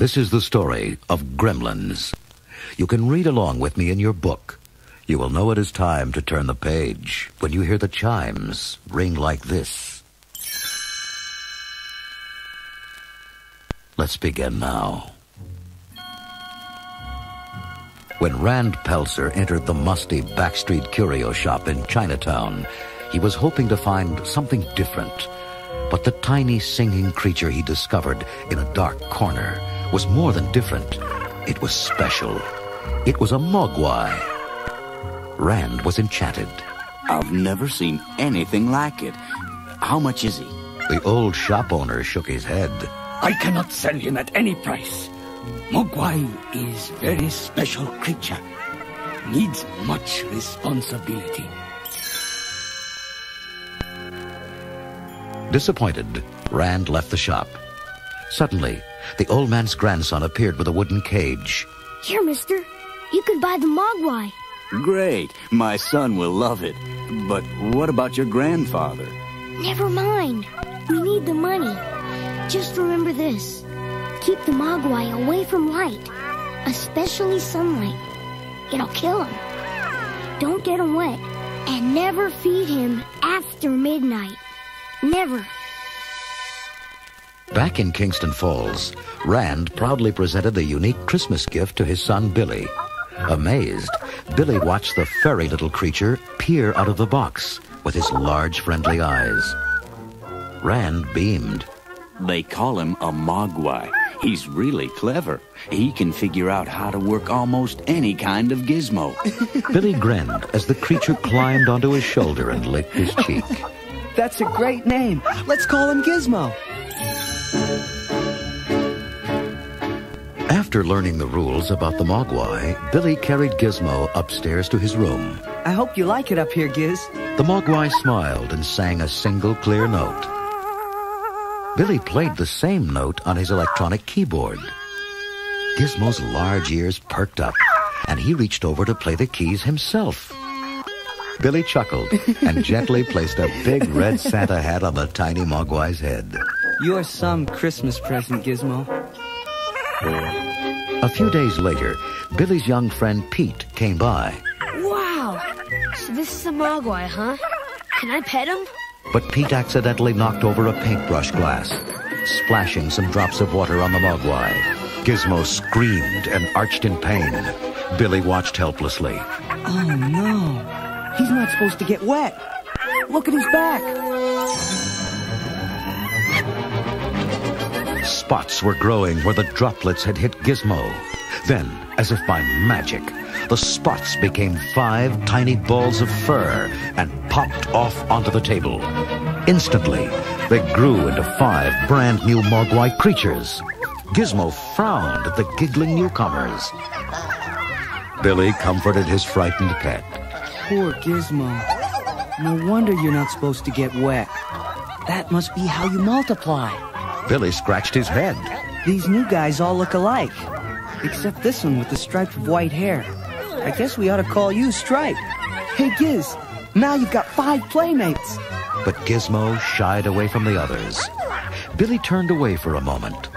This is the story of Gremlins. You can read along with me in your book. You will know it is time to turn the page when you hear the chimes ring like this. Let's begin now. When Rand Pelser entered the musty backstreet curio shop in Chinatown, he was hoping to find something different. But the tiny singing creature he discovered in a dark corner was more than different. It was special. It was a Mogwai. Rand was enchanted. I've never seen anything like it. How much is he? The old shop owner shook his head. I cannot sell him at any price. Mogwai is very special creature. Needs much responsibility. Disappointed, Rand left the shop. Suddenly, the old man's grandson appeared with a wooden cage. Here, mister. You can buy the Mogwai. Great. My son will love it. But what about your grandfather? Never mind. We need the money. Just remember this. Keep the Mogwai away from light, especially sunlight. It'll kill him. Don't get him wet. And never feed him after midnight. Never. Back in Kingston Falls, Rand proudly presented the unique Christmas gift to his son, Billy. Amazed, Billy watched the furry little creature peer out of the box with his large, friendly eyes. Rand beamed. They call him a Mogwai. He's really clever. He can figure out how to work almost any kind of gizmo. Billy grinned as the creature climbed onto his shoulder and licked his cheek. That's a great name. Let's call him Gizmo. After learning the rules about the Mogwai, Billy carried Gizmo upstairs to his room. I hope you like it up here, Giz. The Mogwai smiled and sang a single clear note. Billy played the same note on his electronic keyboard. Gizmo's large ears perked up, and he reached over to play the keys himself. Billy chuckled and gently placed a big red Santa hat on the tiny Mogwai's head. You're some Christmas present, Gizmo. A few days later, Billy's young friend Pete came by. Wow! So this is a Mogwai, huh? Can I pet him? But Pete accidentally knocked over a paintbrush glass, splashing some drops of water on the Mogwai. Gizmo screamed and arched in pain. Billy watched helplessly. Oh, no. He's not supposed to get wet. Look at his back. Spots were growing where the droplets had hit Gizmo. Then, as if by magic, the spots became 5 tiny balls of fur and popped off onto the table. Instantly, they grew into 5 brand new Mogwai creatures. Gizmo frowned at the giggling newcomers. Billy comforted his frightened pet. Poor Gizmo. No wonder you're not supposed to get wet. That must be how you multiply. Billy scratched his head. These new guys all look alike. Except this one with the stripes of white hair. I guess we ought to call you Stripe. Hey, Giz, now you've got 5 playmates. But Gizmo shied away from the others. Billy turned away for a moment,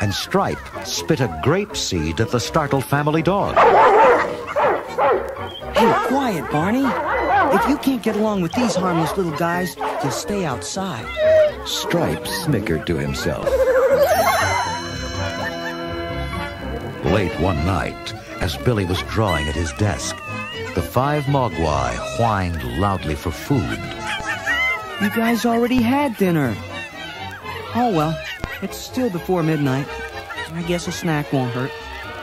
and Stripe spit a grape seed at the startled family dog. Hey, quiet, Barney. If you can't get along with these harmless little guys, you'll stay outside. Stripe snickered to himself. Late one night, as Billy was drawing at his desk, the 5 Mogwai whined loudly for food. You guys already had dinner. Oh, well, it's still before midnight. I guess a snack won't hurt.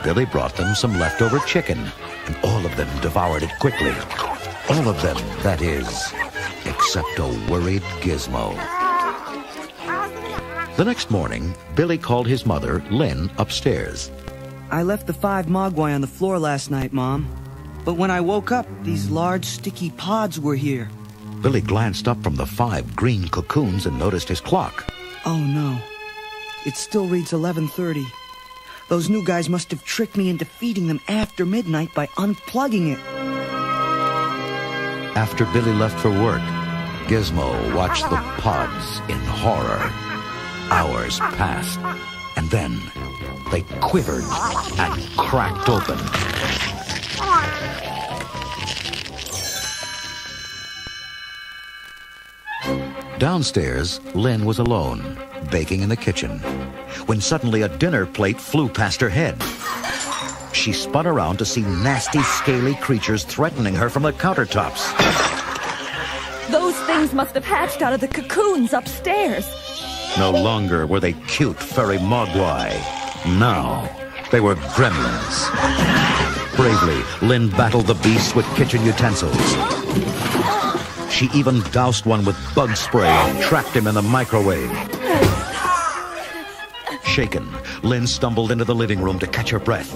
Billy brought them some leftover chicken. And all of them devoured it quickly. All of them, that is, except a worried Gizmo. The next morning, Billy called his mother, Lynn, upstairs. I left the 5 Mogwai on the floor last night, Mom. But when I woke up, these large, sticky pods were here. Billy glanced up from the 5 green cocoons and noticed his clock. Oh, no. It still reads 11:30. Those new guys must have tricked me into feeding them after midnight by unplugging it. After Billy left for work, Gizmo watched the pods in horror. Hours passed, And then they quivered and cracked open. Downstairs, Lynn was alone, baking in the kitchen, when suddenly a dinner plate flew past her head. She spun around to see nasty, scaly creatures threatening her from the countertops. Those things must have hatched out of the cocoons upstairs. No longer were they cute, furry Mogwai. Now, they were gremlins. Bravely, Lynn battled the beasts with kitchen utensils. She even doused one with bug spray and trapped him in the microwave. Shaken, Lynn stumbled into the living room to catch her breath.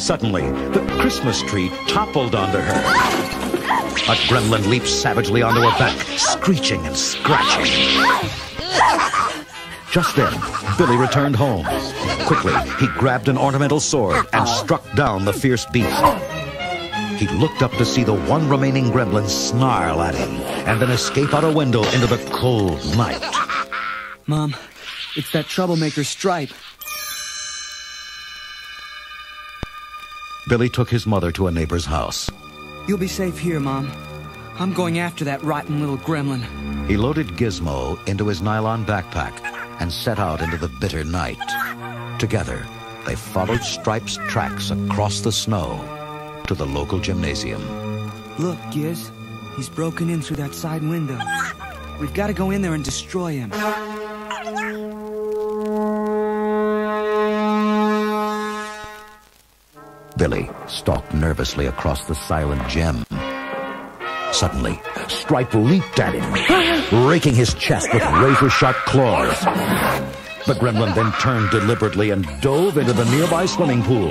Suddenly, the Christmas tree toppled onto her. A gremlin leaped savagely onto her back, screeching and scratching. Just then, Billy returned home. Quickly, he grabbed an ornamental sword and struck down the fierce beast. He looked up to see the one remaining gremlin snarl at him and then escape out a window into the cold night. Mom, it's that troublemaker Stripe. Billy took his mother to a neighbor's house. You'll be safe here, Mom. I'm going after that rotten little gremlin. He loaded Gizmo into his nylon backpack and set out into the bitter night. Together, they followed Stripe's tracks across the snow to the local gymnasium. Look, Giz, he's broken in through that side window. We've got to go in there and destroy him. Billy stalked nervously across the silent gym. Suddenly, Stripe leaped at him, raking his chest with razor-sharp claws. The gremlin then turned deliberately and dove into the nearby swimming pool.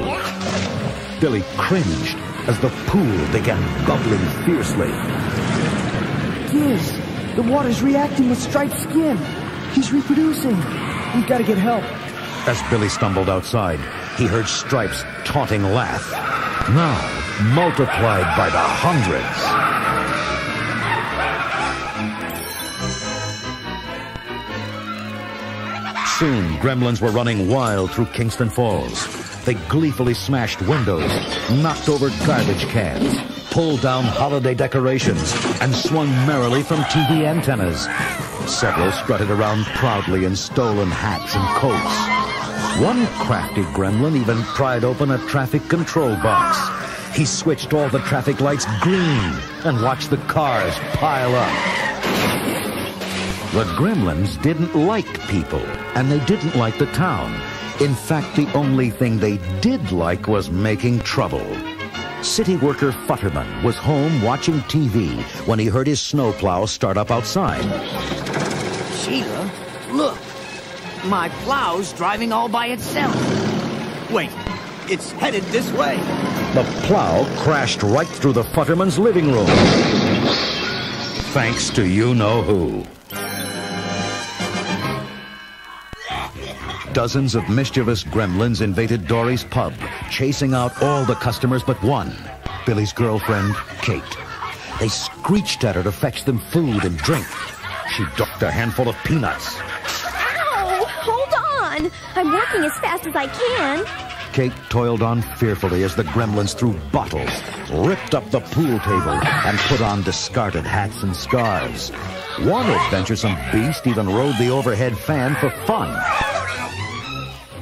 Billy cringed as the pool began bubbling fiercely. Giz, the water's reacting with Stripe's skin. He's reproducing. We've got to get help. As Billy stumbled outside, he heard Stripe's taunting laugh, now multiplied by the hundreds. Soon, gremlins were running wild through Kingston Falls. They gleefully smashed windows, knocked over garbage cans, pulled down holiday decorations, and swung merrily from TV antennas. Several strutted around proudly in stolen hats and coats. One crafty gremlin even pried open a traffic control box. He switched all the traffic lights green and watched the cars pile up. The gremlins didn't like people, and they didn't like the town. In fact, the only thing they did like was making trouble. City worker Futterman was home watching TV when he heard his snowplow start up outside. Sheila, look. My plow's driving all by itself. Wait, it's headed this way. The plow crashed right through the Futterman's living room. Thanks to you-know-who. Dozens of mischievous gremlins invaded Dory's pub, chasing out all the customers but one, Billy's girlfriend, Kate. They screeched at her to fetch them food and drink. She ducked a handful of peanuts. Ow! Hold on! I'm working as fast as I can. Kate toiled on fearfully as the gremlins threw bottles, ripped up the pool table, and put on discarded hats and scarves. One adventuresome beast even rode the overhead fan for fun.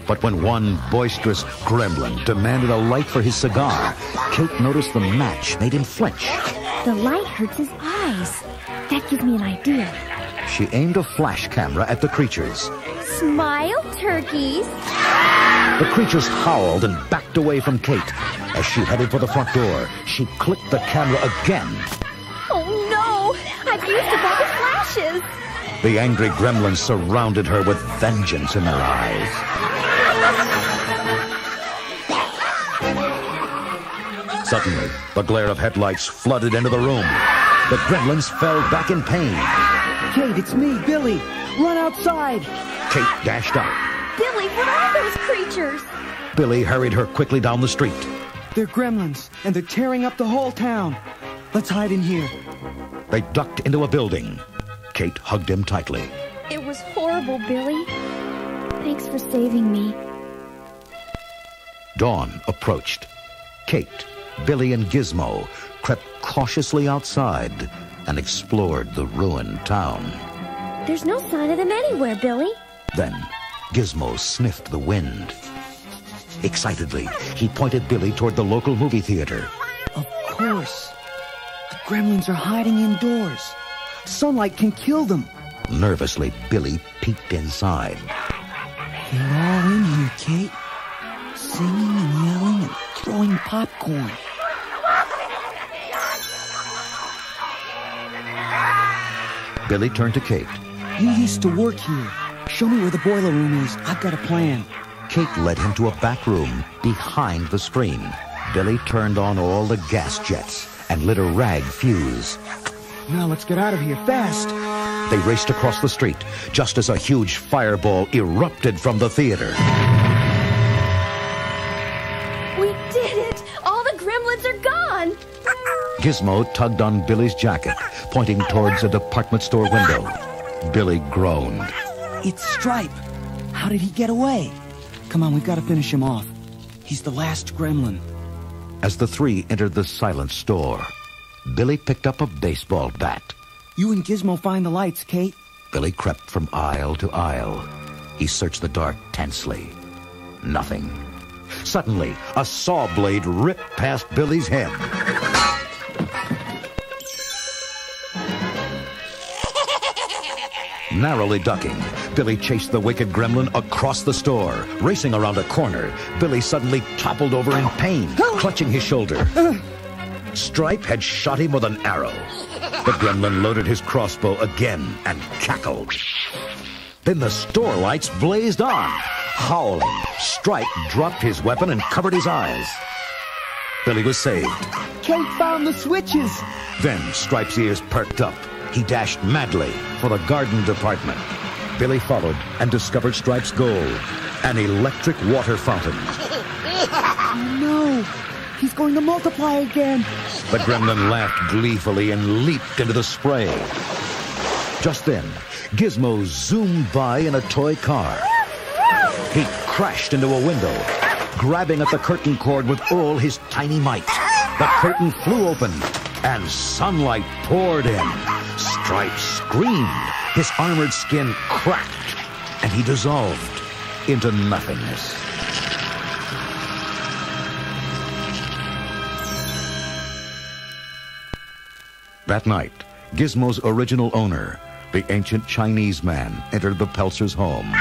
But when one boisterous gremlin demanded a light for his cigar, Kate noticed the match made him flinch. The light hurts his eyes. That gives me an idea. She aimed a flash camera at the creatures. Smile, turkeys. The creatures howled and backed away from Kate. As she headed for the front door, she clicked the camera again. Oh, no! I've used up all the flashes. The angry gremlins surrounded her with vengeance in their eyes. Suddenly, the glare of headlights flooded into the room. The gremlins fell back in pain. Kate, it's me, Billy. Run outside. Kate dashed out. Billy, what are those creatures? Billy hurried her quickly down the street. They're gremlins, and they're tearing up the whole town. Let's hide in here. They ducked into a building. Kate hugged him tightly. It was horrible, Billy. Thanks for saving me. Dawn approached. Kate, Billy, and Gizmo crept cautiously outside and explored the ruined town. There's no sign of them anywhere, Billy. Then Gizmo sniffed the wind. Excitedly, he pointed Billy toward the local movie theater. Of course. The gremlins are hiding indoors. Sunlight can kill them. Nervously, Billy peeked inside. They're all in here, Kate. Singing and yelling and throwing popcorn. Billy turned to Kate. You used to work here. Show me where the boiler room is. I've got a plan. Kate led him to a back room behind the screen. Billy turned on all the gas jets and lit a rag fuse. Now let's get out of here fast. They raced across the street just as a huge fireball erupted from the theater. We did it! All the gremlins are gone! Gizmo tugged on Billy's jacket, pointing towards a department store window. Billy groaned. It's Stripe. How did he get away? Come on, we've got to finish him off. He's the last gremlin. As the three entered the silent store, Billy picked up a baseball bat. You and Gizmo find the lights, Kate. Billy crept from aisle to aisle. He searched the dark tensely. Nothing. Suddenly, a saw blade ripped past Billy's head. Narrowly ducking, Billy chased the wicked gremlin across the store. Racing around a corner, Billy suddenly toppled over in pain, clutching his shoulder. Stripe had shot him with an arrow. The gremlin loaded his crossbow again and cackled. Then the store lights blazed on. Howling, Stripe dropped his weapon and covered his eyes. Billy was saved. Kate found the switches. Then Stripe's ears perked up. He dashed madly for the garden department. Billy followed and discovered Stripe's goal, an electric water fountain. No, he's going to multiply again. The gremlin laughed gleefully and leaped into the spray. Just then, Gizmo zoomed by in a toy car. He crashed into a window, grabbing at the curtain cord with all his tiny might. The curtain flew open, and sunlight poured in. Stripe screamed. His armored skin cracked, and he dissolved into nothingness. That night, Gizmo's original owner, the ancient Chinese man, entered the Pelser's home.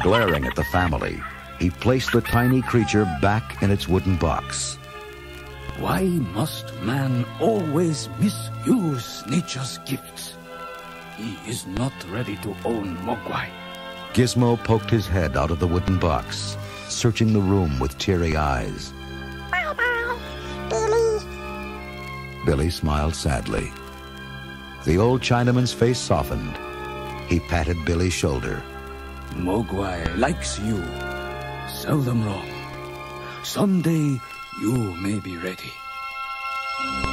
Glaring at the family, he placed the tiny creature back in its wooden box. Why must man always misuse nature's gifts? He is not ready to own Mogwai. Gizmo poked his head out of the wooden box, searching the room with teary eyes. Bow, bow, Billy. Billy smiled sadly. The old Chinaman's face softened. He patted Billy's shoulder. Mogwai likes you. Seldom wrong. Someday you may be ready.